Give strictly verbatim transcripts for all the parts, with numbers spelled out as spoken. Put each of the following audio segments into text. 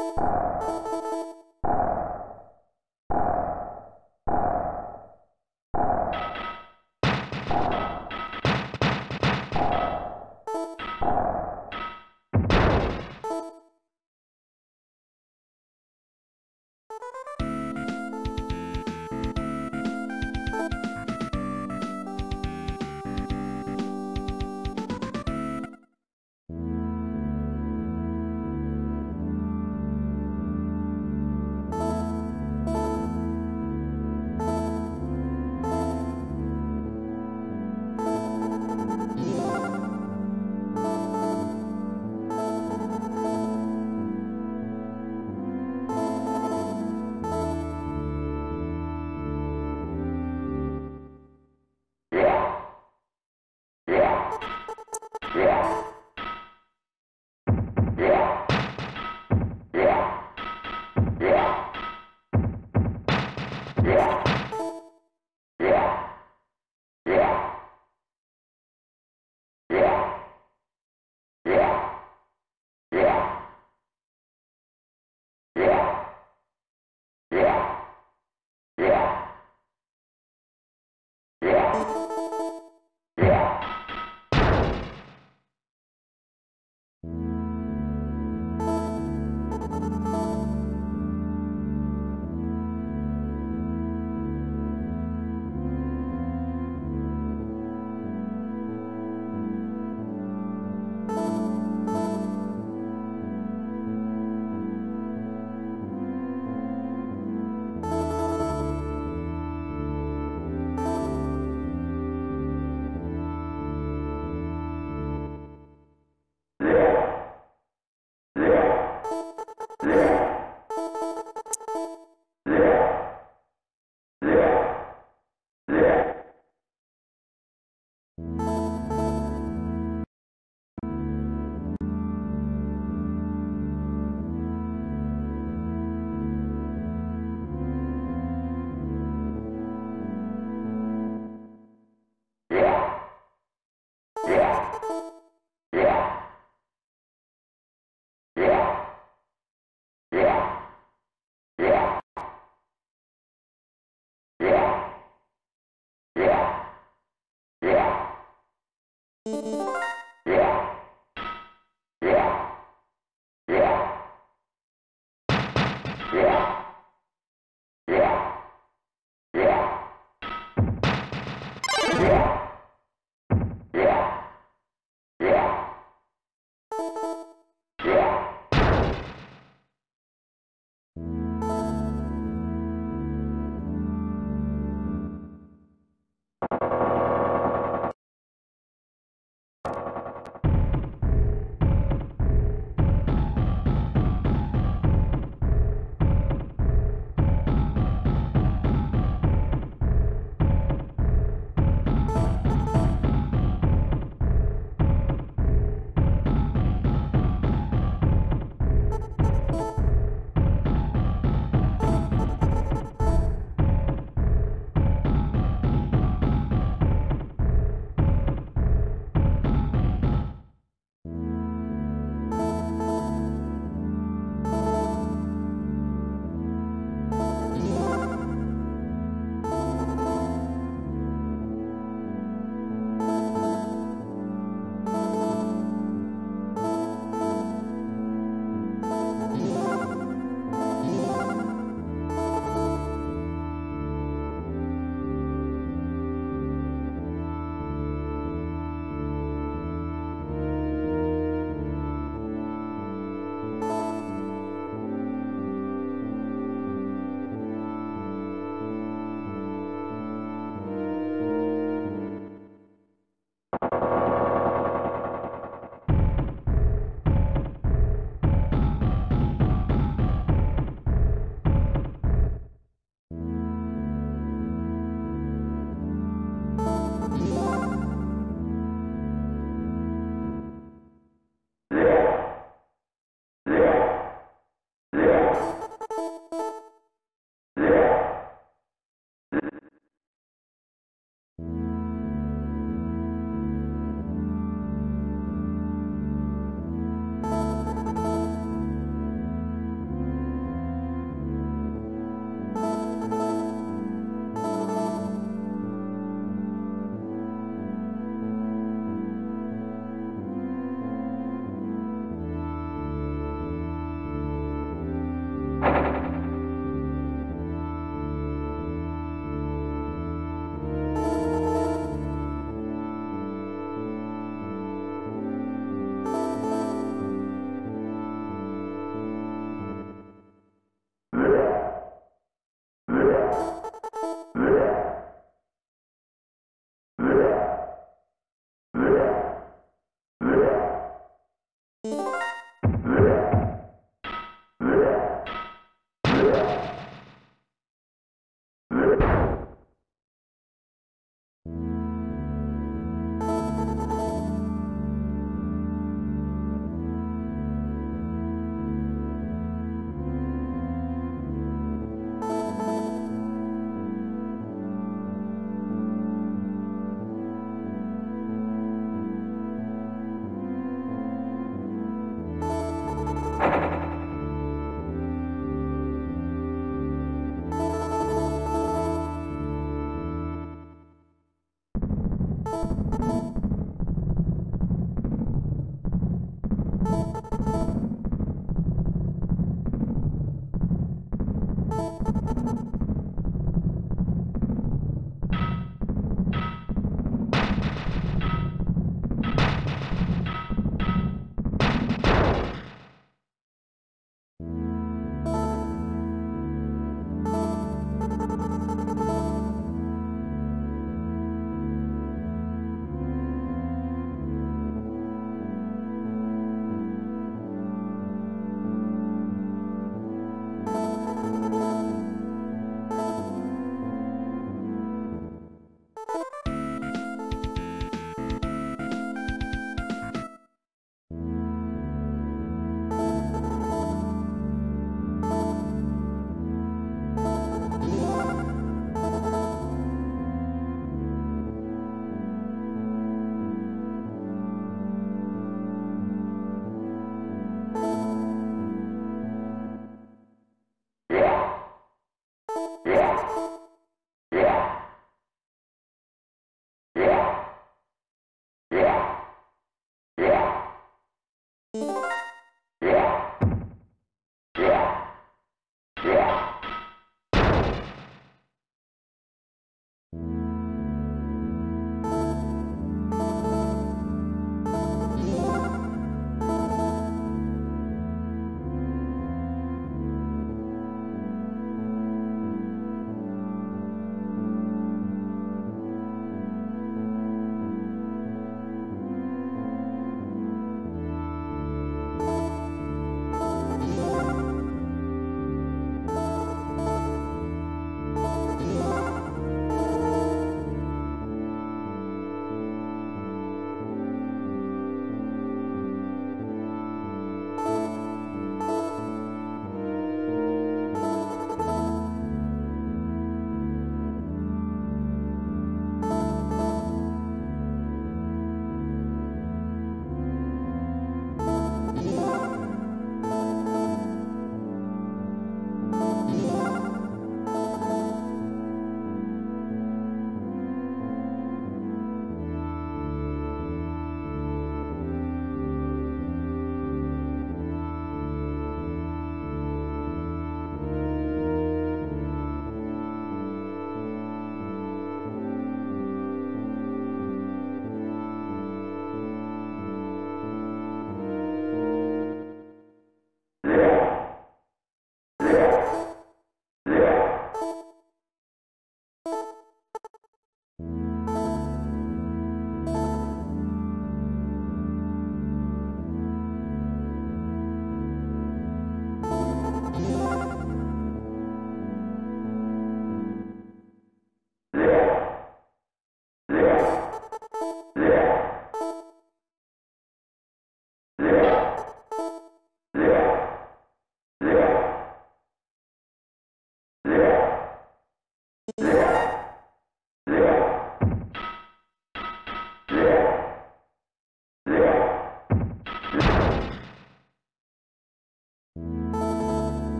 Yeah.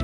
You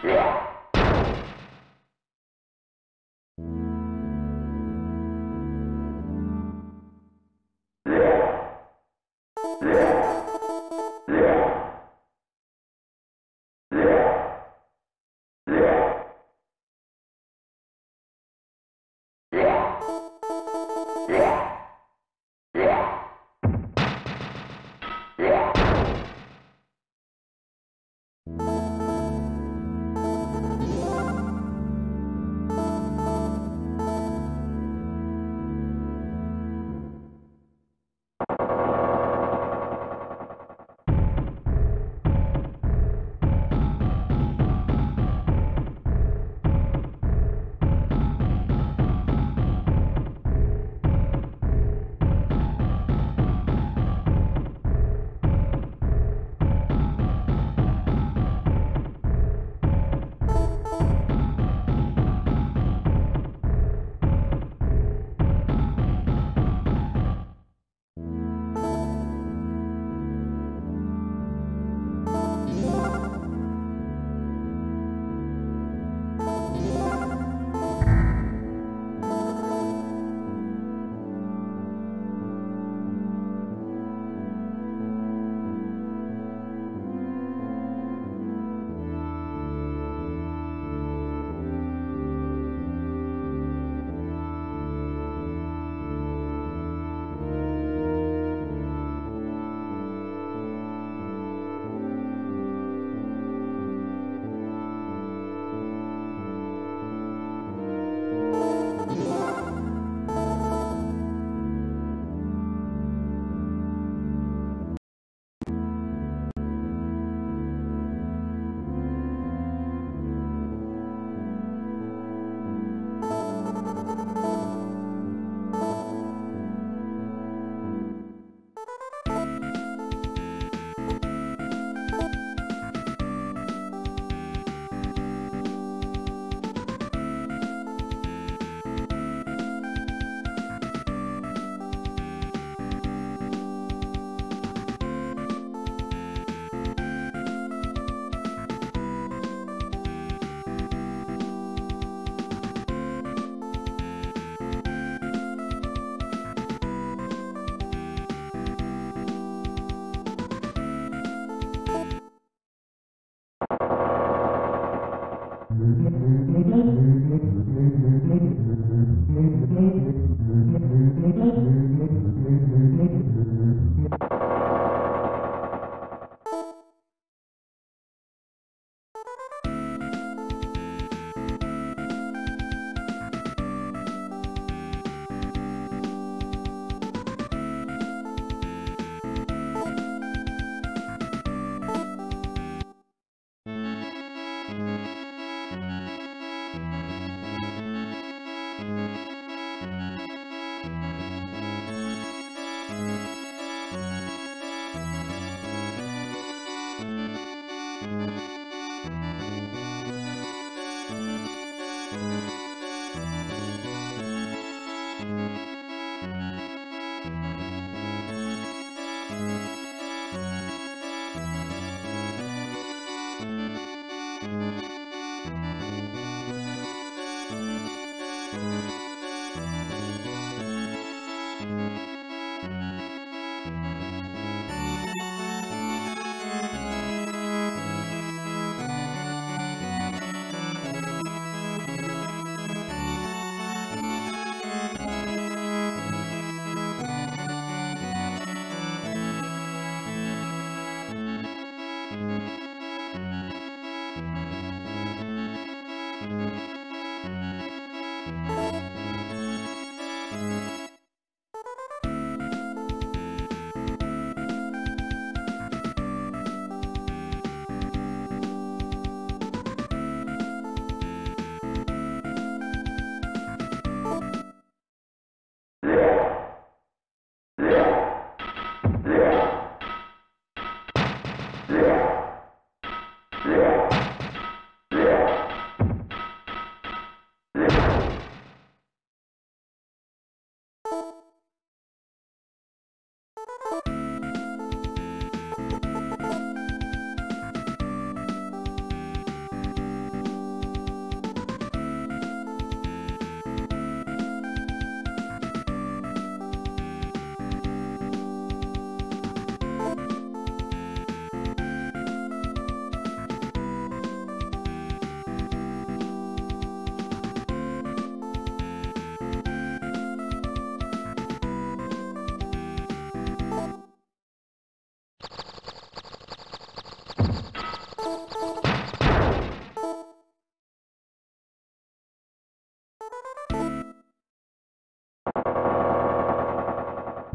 You.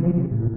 Thank you.